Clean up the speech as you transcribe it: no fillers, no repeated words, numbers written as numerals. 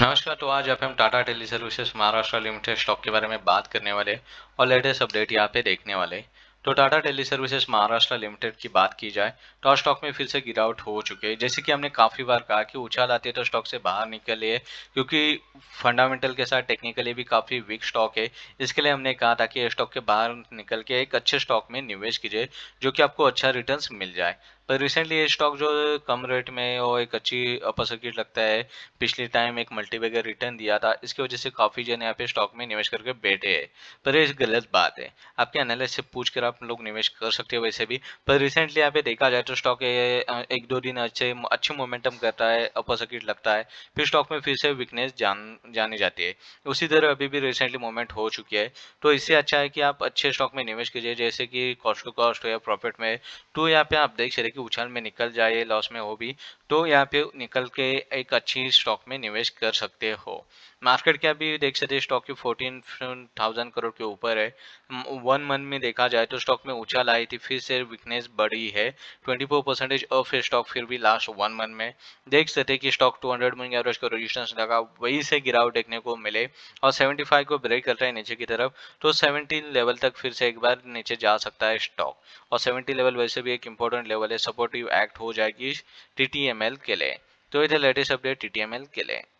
नमस्कार। तो आज हम Tata tele services Maharashtra limited stock के बारे में बात करने वाले और लेटेस्ट अपडेट यहाँ पे देखने वाले। तो Tata tele services Maharashtra limited की बात की जाए तो स्टॉक में फिर से गिरावट हो चुके हैं। जैसे कि हमने काफ़ी बार कहा कि उछाल आती है तो स्टॉक से बाहर निकलिए, क्योंकि फंडामेंटल के साथ टेक्निकली भी काफ़ी वीक स्टॉक है। इसके लिए हमने कहा था कि स्टॉक के बाहर निकल के एक अच्छे स्टॉक में निवेश कीजिए जो कि आपको अच्छा रिटर्न्स मिल जाए। पर रिसेंटली ये स्टॉक जो कम रेट में और एक अच्छी अपर सर्किट लगता है, पिछले टाइम एक मल्टीबैगर रिटर्न दिया था, इसकी वजह से काफ़ी जन यहाँ पे स्टॉक में निवेश करके बैठे हैं। पर ये गलत बात है, आपके एनालिस्ट से पूछ कर आप लोग निवेश कर सकते हो वैसे भी। पर रिसेंटली यहाँ पे देखा जाए तो स्टॉक एक दो दिन अच्छे मोमेंटम करता है, अपर सर्किट लगता है, फिर स्टॉक में फिर से वीकनेस जानी जाती है। उसी तरह अभी भी रिसेंटली मूवमेंट हो चुकी है। तो इससे अच्छा है कि आप अच्छे स्टॉक में निवेश कीजिए, जैसे कि कॉस्ट टू कॉस्ट हो या प्रॉफिट में। तो यहाँ पे आप देख सकते कि उछाल में निकल जाए, लॉस में हो भी तो यहाँ पे निकल के एक अच्छी स्टॉक में निवेश कर सकते हो। मार्केट क्या भी देख सकते हैं, स्टॉक की 14,000 करोड़ के ऊपर है। 1 मंथ में देखा जाए तो स्टॉक में उछाल आई थी, फिर से वीकनेस बढ़ी है 24% और फिर स्टॉक फिर भी लास्ट 1 मंथ में देख सकते कि स्टॉक 200 मूविंग एवरेज का रेजिस्टेंस लगा, वहीं से गिरावट देखने को मिले और 75 को ब्रेक कर रहा है नीचे की तरफ। तो 70 लेवल तक फिर से एक बार नीचे जा सकता है स्टॉक, और 70 लेवल वैसे भी एक इंपॉर्टेंट लेवल है, सपोर्टिव एक्ट हो जाएगी TTML के लिए। तो ये थे लेटेस्ट अपडेट TTML के लिए।